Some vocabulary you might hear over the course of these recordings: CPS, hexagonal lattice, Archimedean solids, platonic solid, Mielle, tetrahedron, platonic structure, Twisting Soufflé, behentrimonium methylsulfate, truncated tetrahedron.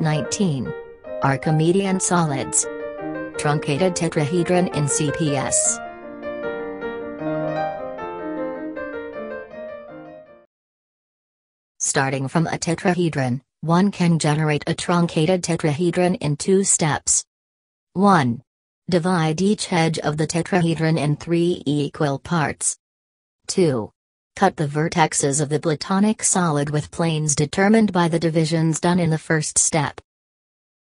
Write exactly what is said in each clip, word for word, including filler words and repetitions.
nineteen. Archimedean solids. Truncated tetrahedron in C P S. Starting from a tetrahedron, one can generate a truncated tetrahedron in two steps. one. Divide each edge of the tetrahedron in three equal parts. two. Cut the vertexes of the platonic solid with planes determined by the divisions done in the first step.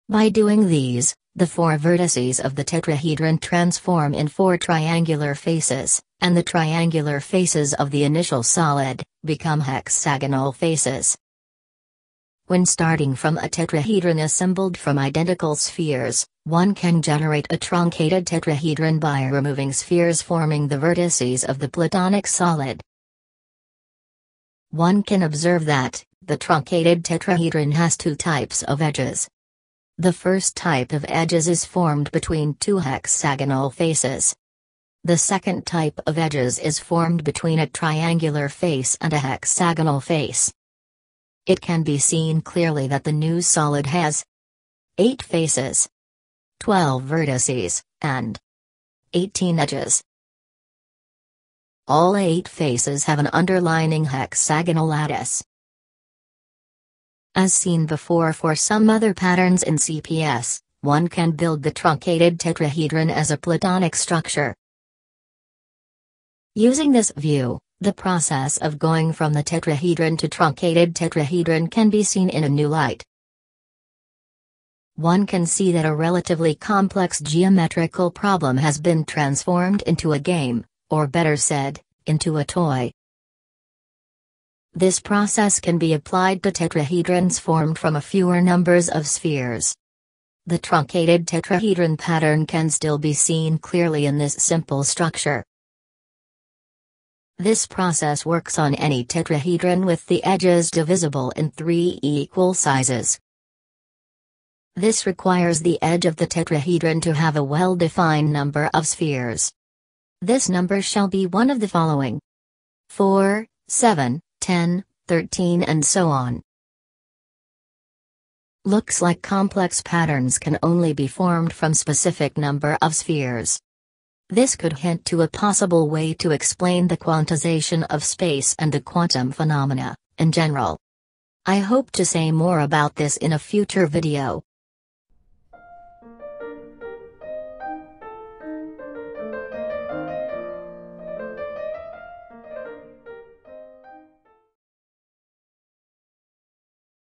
By doing these, the four vertices of the tetrahedron transform in four triangular faces, and the triangular faces of the initial solid become hexagonal faces. When starting from a tetrahedron assembled from identical spheres, one can generate a truncated tetrahedron by removing spheres forming the vertices of the platonic solid. One can observe that the truncated tetrahedron has two types of edges. The first type of edges is formed between two hexagonal faces. The second type of edges is formed between a triangular face and a hexagonal face. It can be seen clearly that the new solid has eight faces, twelve vertices, and eighteen edges. All eight faces have an underlining hexagonal lattice. As seen before for some other patterns in C P S, one can build the truncated tetrahedron as a platonic structure. Using this view, the process of going from the tetrahedron to truncated tetrahedron can be seen in a new light. One can see that a relatively complex geometrical problem has been transformed into a game, or better said, into a toy. This process can be applied to tetrahedrons formed from a fewer numbers of spheres. The truncated tetrahedron pattern can still be seen clearly in this simple structure. This process works on any tetrahedron with the edges divisible in three equal sizes. This requires the edge of the tetrahedron to have a well-defined number of spheres. This number shall be one of the following: four, seven, ten, thirteen and so on. Looks like complex patterns can only be formed from specific number of spheres. This could hint to a possible way to explain the quantization of space and the quantum phenomena in general. I hope to say more about this in a future video.